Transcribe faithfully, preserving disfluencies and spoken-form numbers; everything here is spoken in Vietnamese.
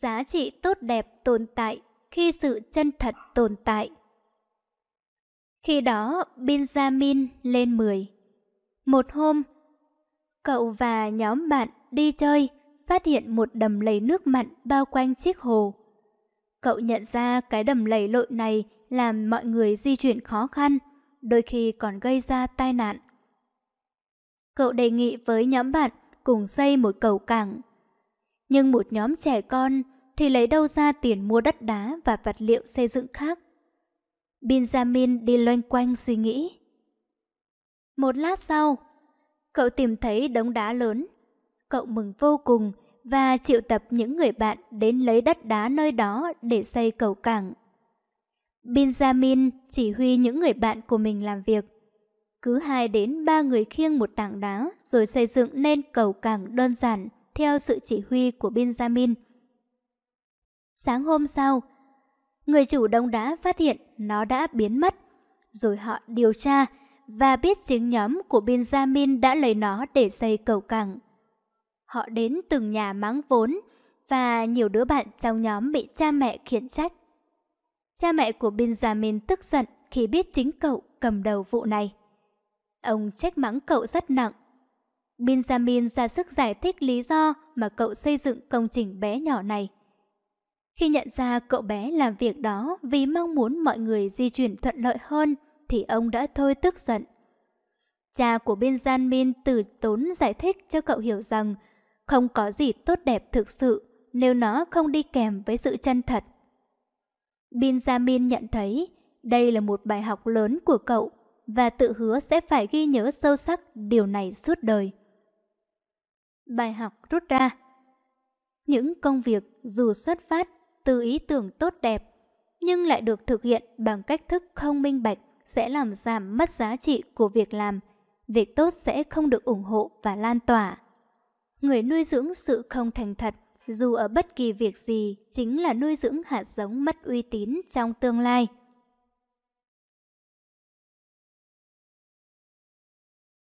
Giá trị tốt đẹp tồn tại khi sự chân thật tồn tại. Khi đó, Benjamin lên mười. Một hôm, cậu và nhóm bạn đi chơi, phát hiện một đầm lầy nước mặn bao quanh chiếc hồ. Cậu nhận ra cái đầm lầy lội này làm mọi người di chuyển khó khăn, đôi khi còn gây ra tai nạn. Cậu đề nghị với nhóm bạn cùng xây một cầu cảng. Nhưng một nhóm trẻ con thì lấy đâu ra tiền mua đất đá và vật liệu xây dựng khác. Benjamin đi loanh quanh suy nghĩ. Một lát sau, cậu tìm thấy đống đá lớn. Cậu mừng vô cùng và triệu tập những người bạn đến lấy đất đá nơi đó để xây cầu cảng. Benjamin chỉ huy những người bạn của mình làm việc. Cứ hai đến ba người khiêng một tảng đá rồi xây dựng nên cầu cảng đơn giản theo sự chỉ huy của Benjamin. Sáng hôm sau, người chủ đống đá phát hiện nó đã biến mất, rồi họ điều tra và biết chính nhóm của Benjamin đã lấy nó để xây cầu cảng. Họ đến từng nhà mắng vốn và nhiều đứa bạn trong nhóm bị cha mẹ khiển trách. Cha mẹ của Benjamin tức giận khi biết chính cậu cầm đầu vụ này. Ông trách mắng cậu rất nặng. Benjamin ra sức giải thích lý do mà cậu xây dựng công trình bé nhỏ này. Khi nhận ra cậu bé làm việc đó vì mong muốn mọi người di chuyển thuận lợi hơn thì ông đã thôi tức giận. Cha của Benjamin từ tốn giải thích cho cậu hiểu rằng không có gì tốt đẹp thực sự nếu nó không đi kèm với sự chân thật. Benjamin nhận thấy đây là một bài học lớn của cậu và tự hứa sẽ phải ghi nhớ sâu sắc điều này suốt đời. Bài học rút ra: những công việc dù xuất phát từ ý tưởng tốt đẹp nhưng lại được thực hiện bằng cách thức không minh bạch sẽ làm giảm mất giá trị của việc làm. Việc tốt sẽ không được ủng hộ và lan tỏa. Người nuôi dưỡng sự không thành thật dù ở bất kỳ việc gì chính là nuôi dưỡng hạt giống mất uy tín trong tương lai.